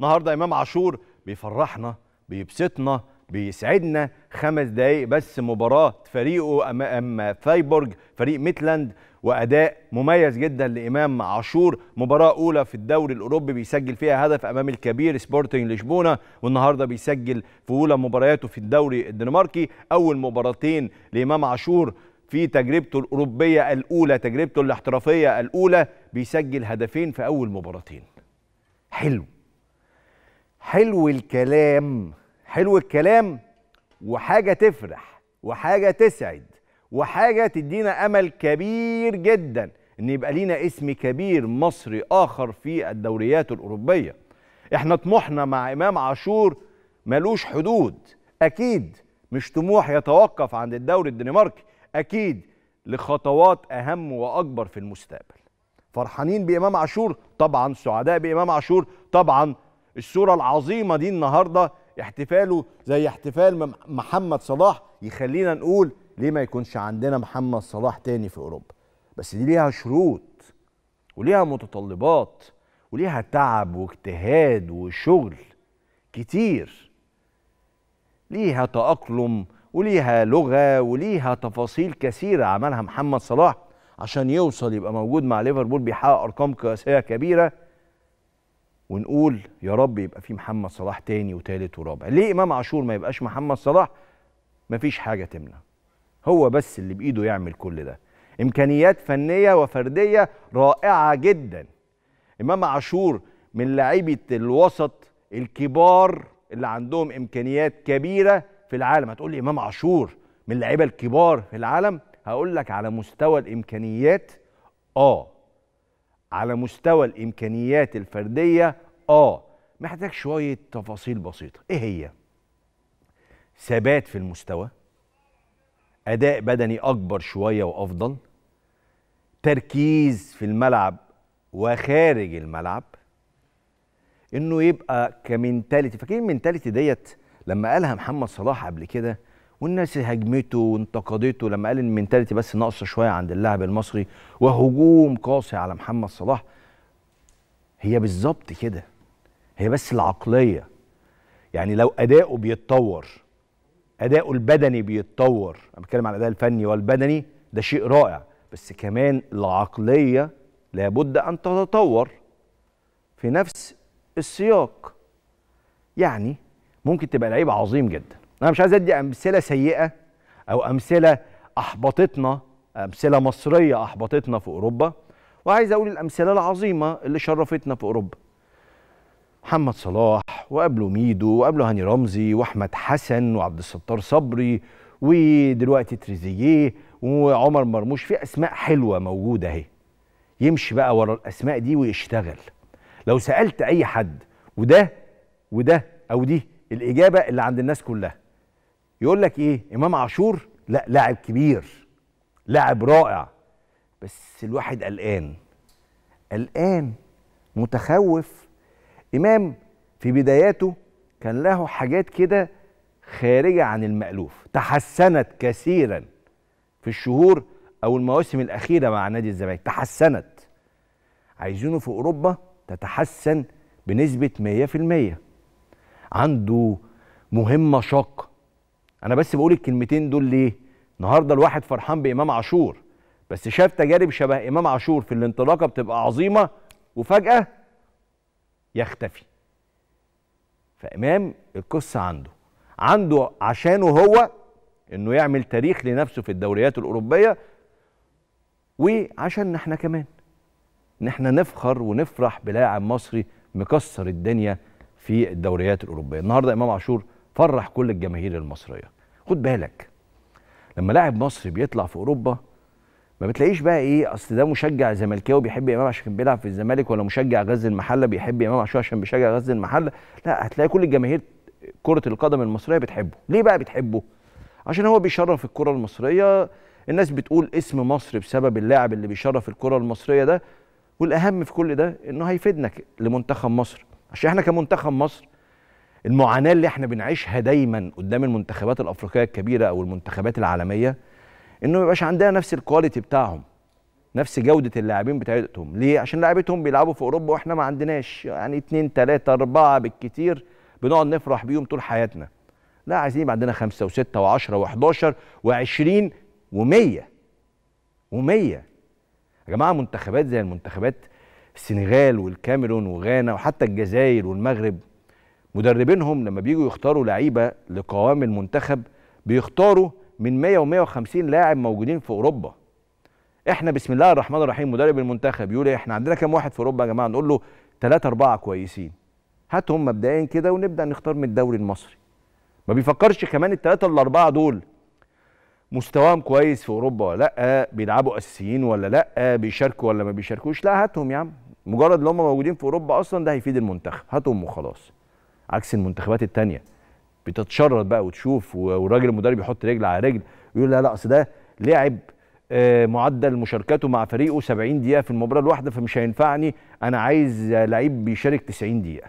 النهارده إمام عاشور بيفرحنا، بيبسطنا، بيسعدنا. 5 دقايق بس مباراة فريقه أمام فايبورج فريق ميتلاند، وأداء مميز جدا لإمام عاشور. مباراة أولى في الدوري الأوروبي بيسجل فيها هدف أمام الكبير سبورتنج ليشبونة، والنهاردة بيسجل في أولى مبارياته في الدوري الدنماركي. أول مباراتين لإمام عاشور في تجربته الأوروبية الأولى، تجربته الاحترافية الأولى، بيسجل هدفين في أول مباراتين. حلو حلو الكلام، حلو الكلام، وحاجة تفرح وحاجة تسعد وحاجة تدينا أمل كبير جدا إن يبقى لينا اسم كبير مصري آخر في الدوريات الأوروبية. إحنا طموحنا مع إمام عاشور ملوش حدود، أكيد مش طموح يتوقف عند الدوري الدنماركي، أكيد لخطوات أهم وأكبر في المستقبل. فرحانين بإمام عاشور طبعا، سعداء بإمام عاشور طبعا. الصورة العظيمة دي النهاردة، احتفاله زي احتفال محمد صلاح، يخلينا نقول ليه ما يكونش عندنا محمد صلاح تاني في أوروبا؟ بس دي ليها شروط وليها متطلبات وليها تعب واجتهاد وشغل كتير، ليها تأقلم وليها لغة وليها تفاصيل كثيرة عملها محمد صلاح عشان يوصل يبقى موجود مع ليفربول بيحقق أرقام قياسية كبيرة. ونقول يا رب يبقى في محمد صلاح تاني وتالت ورابع. ليه إمام عاشور ما يبقاش محمد صلاح؟ مفيش حاجة تمنع، هو بس اللي بإيده يعمل كل ده. إمكانيات فنية وفردية رائعة جدا. إمام عاشور من لاعيبة الوسط الكبار اللي عندهم إمكانيات كبيرة في العالم. هتقول لي إمام عاشور من اللاعيبة الكبار في العالم؟ هقول لك على مستوى الإمكانيات على مستوى الإمكانيات الفردية محتاج شوية تفاصيل بسيطة. إيه هي؟ ثبات في المستوى، أداء بدني أكبر شوية وأفضل، تركيز في الملعب وخارج الملعب، إنه يبقى كمنتاليتي. فاكرين المنتاليتي ديت لما قالها محمد صلاح قبل كده والناس هاجمته وانتقدته لما قال المنتاليتي بس ناقصه شويه عند اللاعب المصري وهجوم قاسي على محمد صلاح. هي بالظبط كده، هي بس العقليه. يعني لو اداؤه بيتطور، اداؤه البدني بيتطور، انا بتكلم عن الاداء الفني والبدني، ده شيء رائع، بس كمان العقليه لابد ان تتطور في نفس السياق. يعني ممكن تبقى لعيب عظيم جدا. أنا مش عايز أدي أمثلة سيئة أو أمثلة أحبطتنا، أمثلة مصرية أحبطتنا في أوروبا، وعايز أقول الأمثلة العظيمة اللي شرفتنا في أوروبا. محمد صلاح وقبله ميدو وقبله هاني رمزي وأحمد حسن وعبد الستار صبري ودلوقتي تريزيجيه وعمر مرموش. في أسماء حلوة موجودة أهي، يمشي بقى ورا الأسماء دي ويشتغل. لو سألت أي حد وده وده أو دي الإجابة اللي عند الناس كلها، يقول لك ايه؟ امام عاشور لا، لاعب كبير، لاعب رائع، بس الواحد قلقان قلقان متخوف. امام في بداياته كان له حاجات كده خارجه عن المألوف، تحسنت كثيرا في الشهور او المواسم الاخيره مع نادي الزمالك، تحسنت. عايزينه في اوروبا تتحسن بنسبه 100%. عنده مهمه شاقه. أنا بس بقول الكلمتين دول ليه؟ النهارده الواحد فرحان بإمام عاشور، بس شاف تجارب شبه إمام عاشور في الانطلاقة بتبقى عظيمة وفجأة يختفي. فإمام القصة عنده عشانه هو إنه يعمل تاريخ لنفسه في الدوريات الأوروبية، وعشان إحنا كمان إن إحنا نفخر ونفرح بلاعب مصري مكسر الدنيا في الدوريات الأوروبية. النهارده إمام عاشور فرح كل الجماهير المصرية. خد بالك لما لاعب مصري بيطلع في أوروبا ما بتلاقيش بقى إيه أصل ده مشجع زملكاوي بيحب إمام عشان بيلعب في الزمالك، ولا مشجع غزل المحلة بيحب إمام عاشور عشان بيشجع غزل المحلة. لا، هتلاقي كل الجماهير كرة القدم المصرية بتحبه. ليه بقى بتحبه؟ عشان هو بيشرف الكرة المصرية، الناس بتقول اسم مصر بسبب اللاعب اللي بيشرف الكرة المصرية ده. والأهم في كل ده إنه هيفيدنا لمنتخب مصر، عشان إحنا كمنتخب مصر المعاناة اللي احنا بنعيشها دايما قدام المنتخبات الأفريقية الكبيرة أو المنتخبات العالمية، إنه ما يبقاش عندنا نفس الكواليتي بتاعهم. نفس جوده اللاعبين بتاعتهم. ليه؟ عشان لاعبتهم بيلعبوا في اوروبا واحنا ما عندناش، يعني 2 3 4 بالكتير بنقعد نفرح بيهم طول حياتنا. لا، عايزين يبقى عندنا 5 و6 و10 و11 و20 و100 و100 يا جماعه. منتخبات زي المنتخبات السنغال والكاميرون وغانا وحتى الجزائر والمغرب، مدربينهم لما بييجوا يختاروا لعيبه لقوام المنتخب بيختاروا من 100 و150 لاعب موجودين في اوروبا. احنا بسم الله الرحمن الرحيم مدرب المنتخب يقول احنا عندنا كام واحد في اوروبا يا جماعه؟ نقول له 3 4 كويسين، هاتهم مبدئيا كده ونبدا نختار من الدوري المصري. ما بيفكرش كمان ال3 ال4 دول مستواهم كويس في اوروبا ولا لا، بيلعبوا اساسيين ولا لا، بيشاركوا ولا ما بيشاركوش. لا، هاتهم يا عم، مجرد ان هم موجودين في اوروبا اصلا ده هيفيد المنتخب، هاتهم وخلاص. عكس المنتخبات الثانيه بتتشرط بقى وتشوف، والراجل المدرب يحط رجل على رجل ويقول لا لا اصل ده لعب معدل مشاركاته مع فريقه 70 دقيقه في المباراه الواحده فمش هينفعني، انا عايز لعيب بيشارك 90 دقيقه.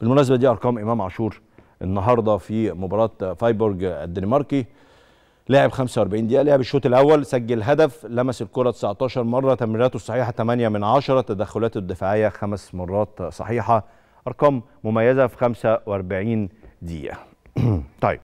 بالمناسبه دي ارقام امام عاشور النهارده في مباراه فايبورج الدنماركي، لعب 45 دقيقه، لعب الشوط الاول، سجل هدف، لمس الكره 19 مره، تمريراته الصحيحه 8 من 10، تدخلاته الدفاعيه 5 مرات صحيحه، ارقام مميزه في 45 دقيقه. طيب